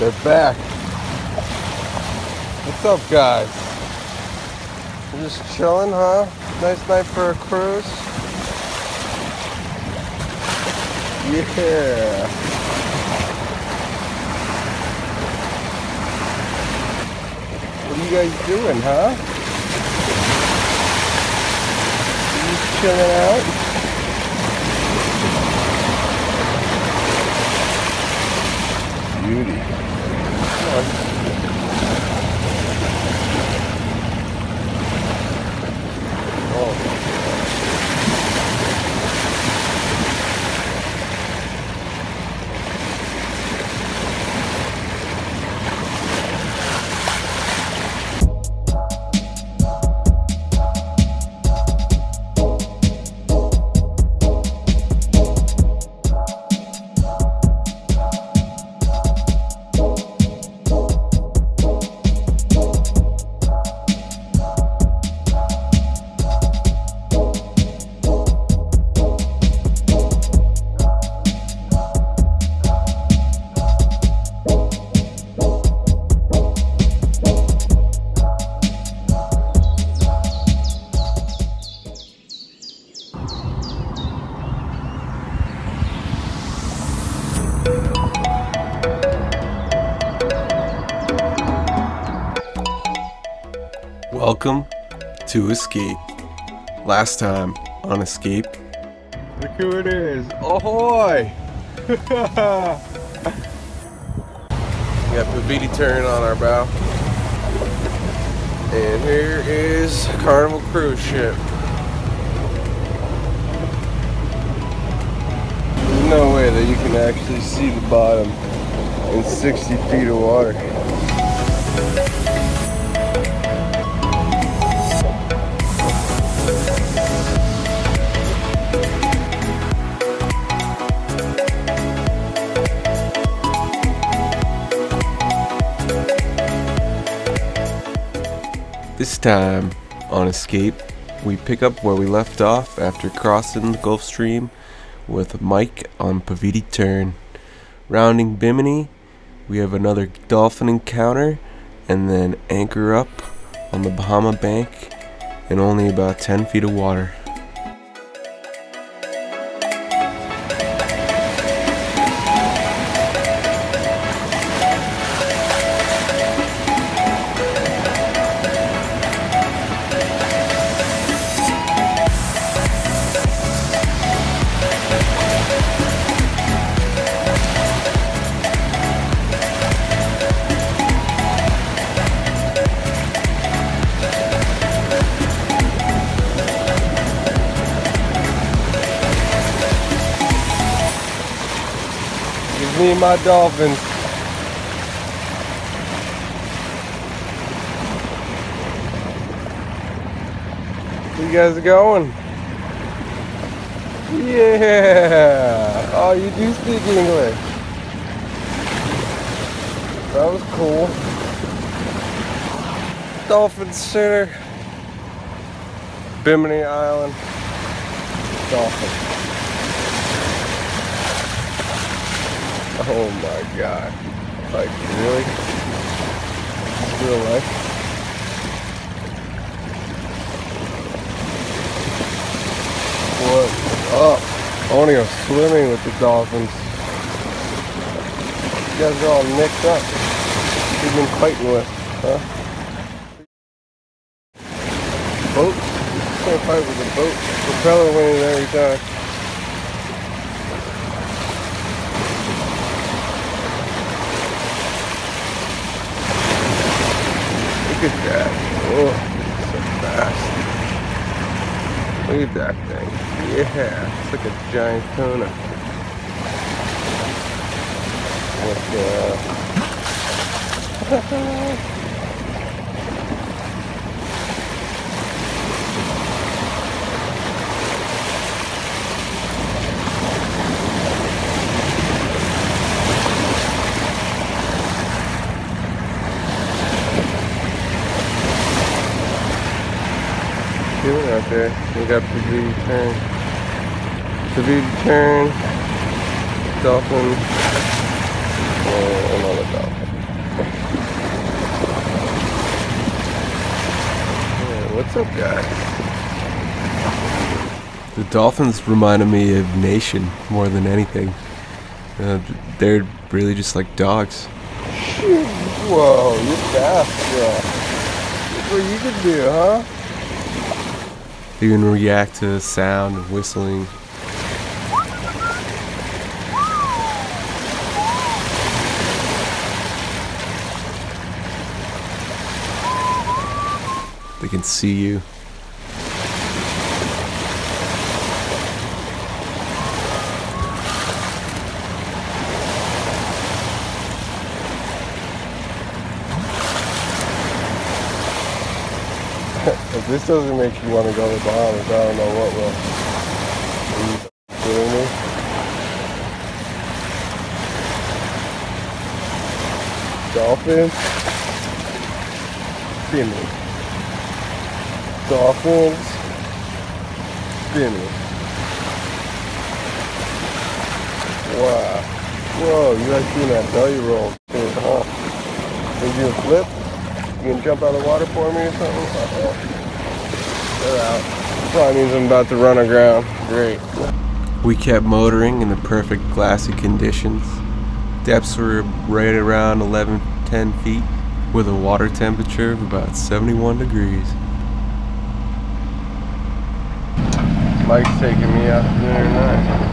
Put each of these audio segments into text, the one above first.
They're back. What's up, guys? We're just chilling, huh? Nice night for a cruise. Yeah. What are you guys doing, huh? Just chilling out. Beauty. Welcome to Escape. Last time on Escape. Look who it is. Ahoy! We got Paviti Tern on our bow. And here is Carnival Cruise Ship. There's no way that you can actually see the bottom in 60 feet of water. This time on Escape, we pick up where we left off after crossing the Gulf Stream with Mike on Paviti Tern. Rounding Bimini, we have another dolphin encounter and then anchor up on the Bahama Bank in only about 10 feet of water. Me and my dolphins. Where you guys are going? Yeah! Oh, you do speak English. That was cool. Dolphin Center. Bimini Island. Dolphin. Oh my god. Like, really? Real life? What up? I want to go swimming with the dolphins. You guys are all nicked up. You've been fighting with, huh? Boat? Just gonna fight with the boat. Propeller winning every time. Look at that. Oh, so fast. Look at that thing. Yeah, it's like a giant tuna. Look at out there. We got Paviti Tern. Paviti Tern. Dolphin. And another dolphin. What's up, guys? The dolphins reminded me of Nation more than anything. They're really just like dogs. Whoa, you're fast, yeah. Look what you can do, huh? They can react to the sound of whistling. They can see you. If this doesn't make you want to go to the Bahamas, I don't know what will. Are you kidding me? Dolphins? Bimini. Dolphins? Bimini. Wow. Whoa, you guys doing that belly roll, huh? Can you do a flip? You can jump out of the water for me or something? Uh-oh. They're out. Probably means I'm about to run aground. Great. We kept motoring in the perfect glassy conditions. Depths were right around 10 feet with a water temperature of about 71 degrees. Mike's taking me out to dinner tonight.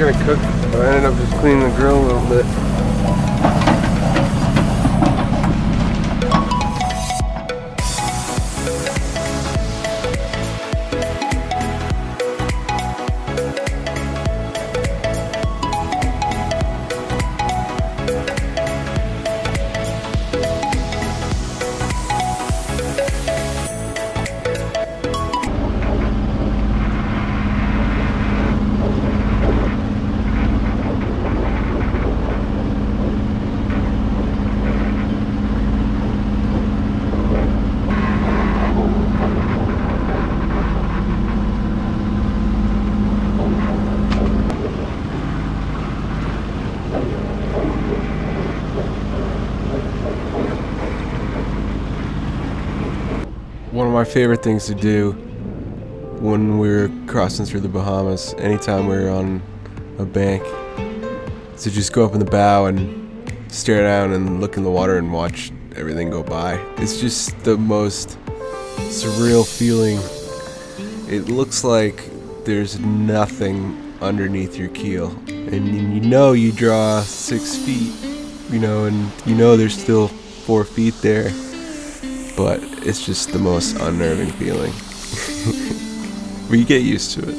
Gonna cook, but I ended up just cleaning the grill a little bit. One of my favorite things to do when we were crossing through the Bahamas, anytime we were on a bank, is to just go up in the bow and stare down and look in the water and watch everything go by. It's just the most surreal feeling. It looks like there's nothing underneath your keel. And you know you draw 6 feet, you know, and you know there's still 4 feet there. But it's just the most unnerving feeling. We get used to it.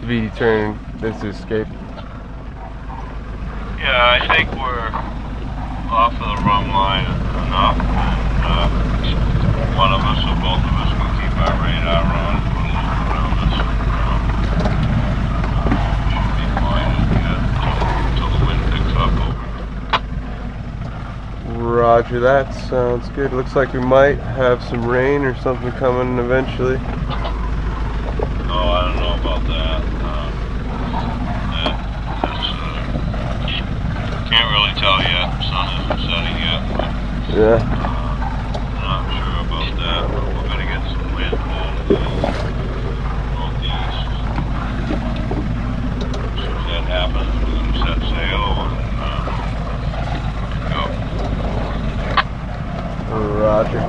Paviti Tern, this is Escape. Yeah, I think we're off of the wrong line enough, and one of us or both of us can keep our radar on for a little bit around us. Should be fine until the wind picks up. Over. Roger that, sounds good. Looks like we might have some rain or something coming eventually. Oh, I don't know about that. Can't really tell yet. Sun isn't setting yet. But, yeah. Not sure about that, but we're gonna get some wind out of the northeast. As soon as that happens, we're gonna set sail and go. Roger.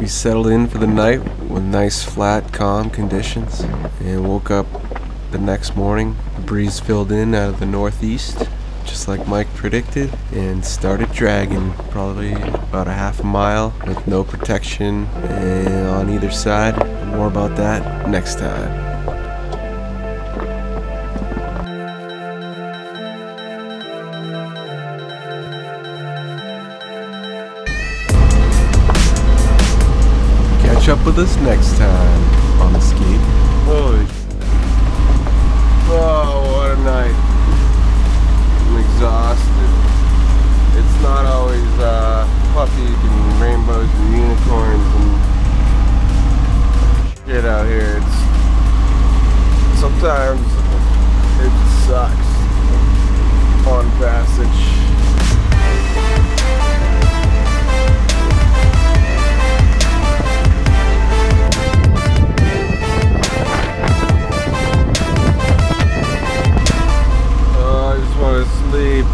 We settled in for the night with nice, flat, calm conditions, and woke up the next morning. The breeze filled in out of the northeast, just like Mike predicted, and started dragging probably about a half a mile with no protection and on either side. More about that next time. Catch up with us next time on Escape. Holy. Oh, what a night. I'm exhausted. sometimes it sucks on passage. I just want to sleep.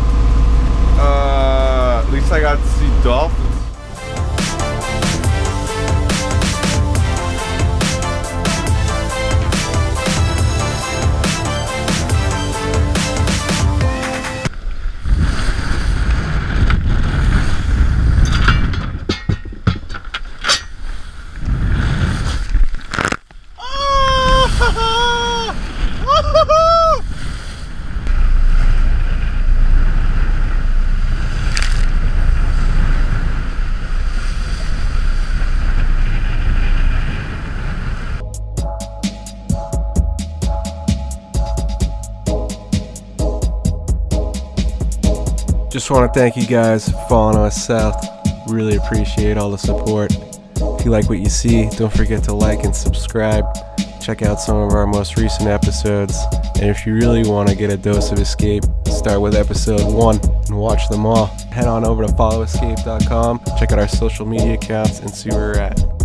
At least I got to see dolphins. Just want to thank you guys for following us south. Really appreciate all the support. If you like what you see, don't forget to like and subscribe. Check out some of our most recent episodes. And if you really want to get a dose of escape, start with episode 1 and watch them all. Head on over to followescape.com, check out our social media accounts, and see where we're at.